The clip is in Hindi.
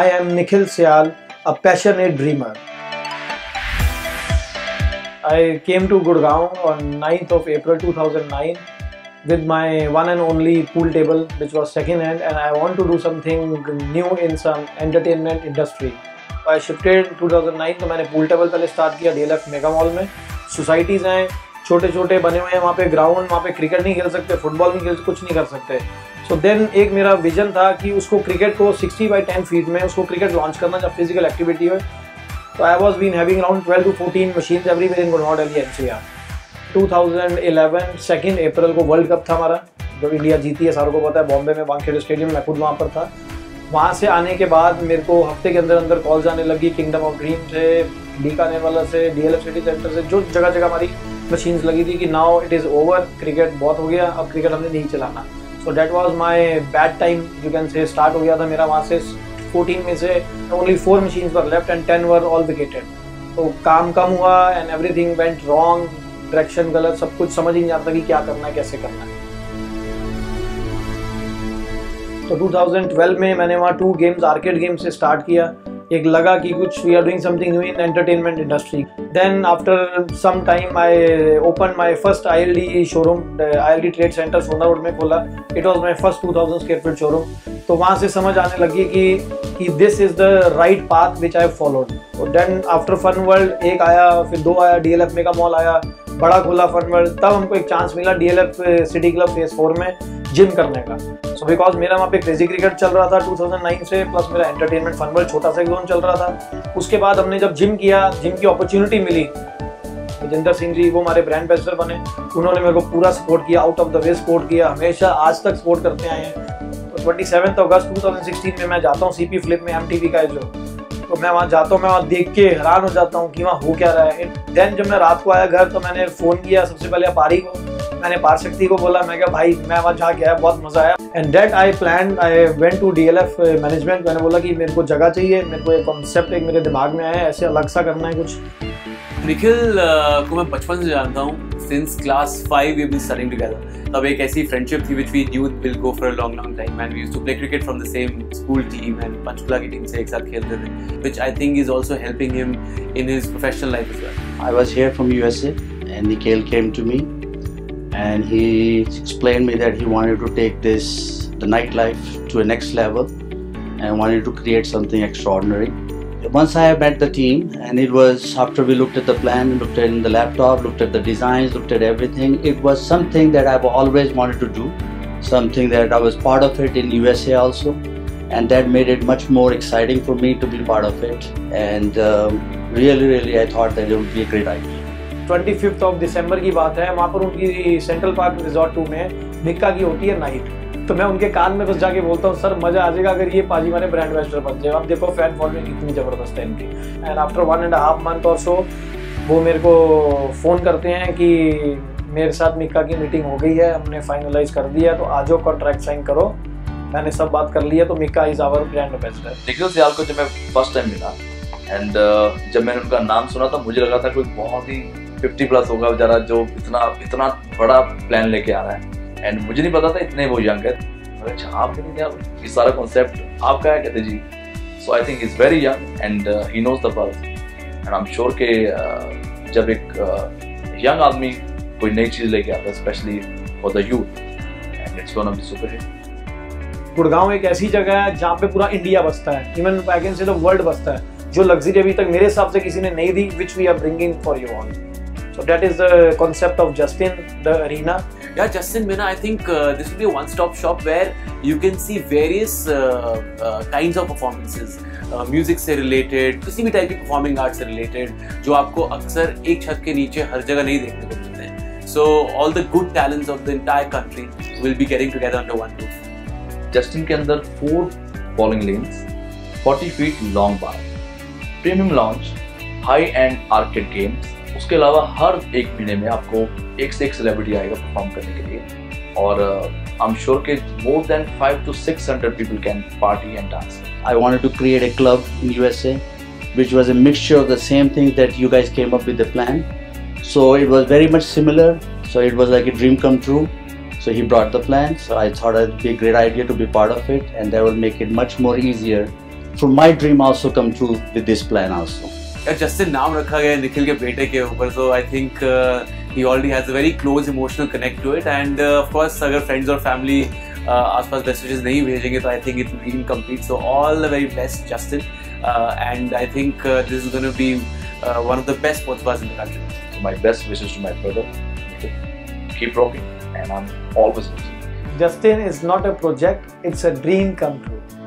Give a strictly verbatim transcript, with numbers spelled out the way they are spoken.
I am Nikhil Syal, a passionate dreamer. I came to Gurgaon on ninth of April two thousand nine with my one and only pool table, which was second hand, and I want to do something new in some entertainment industry. I shifted in two thousand nine, so I started pool table in D L F Mega Mall. Societies are छोटे-छोटे बने हुए हैं वहाँ पे ग्राउंड वहाँ पे क्रिकेट नहीं खेल सकते फुटबॉल नहीं खेल कुछ नहीं कर सकते सो so देन एक मेरा विजन था कि उसको क्रिकेट को साठ बाई दस फीट में उसको क्रिकेट लॉन्च करना जब फिजिकल एक्टिविटी हो तो I was been having around twelve to fourteen machines everywhere in Gurgaon Delhi NCR twenty eleven second April को वर्ल्ड कप था हमारा जो इंडिया जीती है सारों को पता है बॉम्बे में वानखेड़े स्टेडियम मैं खुद वहाँ पर था वहाँ से आने के बाद मेरे को हफ्ते के अंदर अंदर कॉल्स आने लगी किंगडम ऑफ ड्रीम से डीका नेवाला से डीएलएफ सिटी सेंटर से जो जगह जगह हमारी मशीन्स लगी थी कि now it is over cricket बहुत हो गया अब क्रिकेट हमने नहीं चलाना so that was my bad time you can say start हो गया था मेरा वहाँ से फोर्टीन में से only four machines were left and ten were all विकेटेड तो काम कम हुआ and everything went wrong direction गलत सब कुछ समझ ही नहीं आता कि क्या करना है कैसे करना है तो twenty twelve में मैंने वहाँ टू गेम्स आर्केड गेम्स से स्टार्ट किया एक लगा कि कुछ we are doing something new in entertainment industry then after some time I open my first I L D showroom I L D trade centre Sonar road में खोला it was my first two thousand square feet showroom तो वहाँ से समझ आने लगी कि this is the right path which I followed then after fun world एक आया फिर दो आया डीएलएफ मेगा मॉल आया बड़ा खुला फन वर्ल्ड तब हमको एक चांस मिला DLF city club phase four में जिम करने का सो बिकॉज मेरा वहाँ पे क्रेजी क्रिकेट चल रहा था two thousand nine से प्लस मेरा एंटरटेनमेंट फन वर्ल्ड छोटा सा जोन चल रहा था उसके बाद हमने जब जिम किया जिम की अपॉर्चुनिटी मिली जिंदर सिंह जी वो हमारे ब्रांड एम्बेसडर बने उन्होंने मेरे को पूरा सपोर्ट किया out of the way support किया हमेशा आज तक सपोर्ट करते आए हैं तो twenty seventh August two thousand sixteen में मैं जाता हूँ सी पी फ्लिप में एम टी वी का जो तो मैं वहाँ जाता हूँ मैं वहाँ देख के हैरान हो जाता हूँ कि वहाँ हो क्या रहा है देन जब मैं रात को आया घर तो मैंने फ़ोन किया सबसे पहले अपारी को मैंने पारशक्ति को बोला मैं क्या भाई मैं वहाँ जा के आया बहुत मज़ा आया and that I plan I went to DLF management मैंने बोला कि मेरे को जगह चाहिए मेरे को एक कॉन्सेप्ट एक मेरे दिमाग में आया है ऐसे अलग सा करना है कुछ निखिल को मैं बचपन से जानता हूँ since class five we have been studying together तब एक ऐसी फ्रेंडशिप थी which we knew will go for a long long time and we used to play cricket from the same school team and Panchkula की टीम से एक साथ खेलते थे which I think is also helping him in his professional life as well I was here from USA and Nikhil came to me and he explained me that he wanted to take this the nightlife to a next level and wanted to create something extraordinary. Once I met the team and it was after we looked at the plan, looked at in the laptop, looked at the designs, looked at everything, it was something that I've always wanted to do, something that I was part of it in U S A also and that made it much more exciting for me to be part of it and um, really really I thought that it would be a great idea. twenty-fifth of December की बात है वहाँ पर उनकी सेंट्रल पार्क रिजॉर्ट टू में मिक्का की होती है नाइट तो मैं उनके कान में बस जाके बोलता हूँ सर मज़ा आ जाएगा अगर ये पाजी माने ब्रांड एम्बेसडर बन जाए आप देखो फैन फॉलोइंग इतनी ज़बरदस्त है इनकी and after one and half month और सो वो मेरे को फ़ोन करते हैं कि मेरे साथ मिक्का की मीटिंग हो गई है हमने फाइनलाइज कर दिया तो आज कॉन्ट्रैक्ट साइन करो मैंने सब बात कर लिया तो Mika is our brand ambassador Nikhil सियाल को जब मैं फर्स्ट टाइम मिला एंड जब मैंने उनका नाम सुना तो मुझे लगा था कोई बहुत ही फिफ्टी प्लस होगा बेचारा जो इतना इतना बड़ा प्लान लेके आ रहा है एंड मुझे नहीं पता था इतने वो यंग है अच्छा आपने क्या ये सारा कॉन्सेप्ट आपका है कहते जी so I think is very young and he knows the purpose and I am sure के uh, जब एक यंग uh, आदमी कोई नई चीज़ लेके आता है specially for the youth and it's one of the super hit Gurgaon एक ऐसी जगह है जहाँ पे पूरा इंडिया बसता है even I can say the world बसता है जो लग्जरी अभी तक मेरे हिसाब से किसी ने नहीं दी which we are bringing for you all So that is the concept of Just-In, the arena. Yeah, Just-In, Mina, I think uh, this will be a one-stop shop where you can see various uh, uh, kinds of performances, uh, music से related, किसी भी type की performing arts से related, जो आपको अक्सर एक छत के नीचे हर जगह नहीं देखने को मिलते हैं. So all the good talents of the entire country will be getting together under one roof. Just-In के अंदर four bowling lanes, forty feet long bar, premium lounge, high-end arcade games. उसके अलावा हर एक महीने में आपको एक से एक सेलिब्रिटी आएगा परफॉर्म करने के लिए और आई एम श्योर के more than five to six hundred people can party and dance I wanted to create a club in USA which was a mixture of the same things that you guys came up with the plan so it was very much similar so it was like a dream come true so he brought the plan so I thought it would be a great idea to be part of it and that will make it much more easier for my dream also come true with this plan also. Just-In naam rakha gaya Nikhil ke bete ke upar, so I think uh, he already has a very close emotional connect to it, and uh, of course agar friends or family uh, aaspaas best wishes nahi bhejenge, so I think it will be incomplete. So all the very best, Just-In, uh, and I think uh, this is going to be uh, one of the best sports bars in the country. So my best wishes to my brother. Keep rocking, and I'm always with you. Just-In is not a project, it's a dream come true.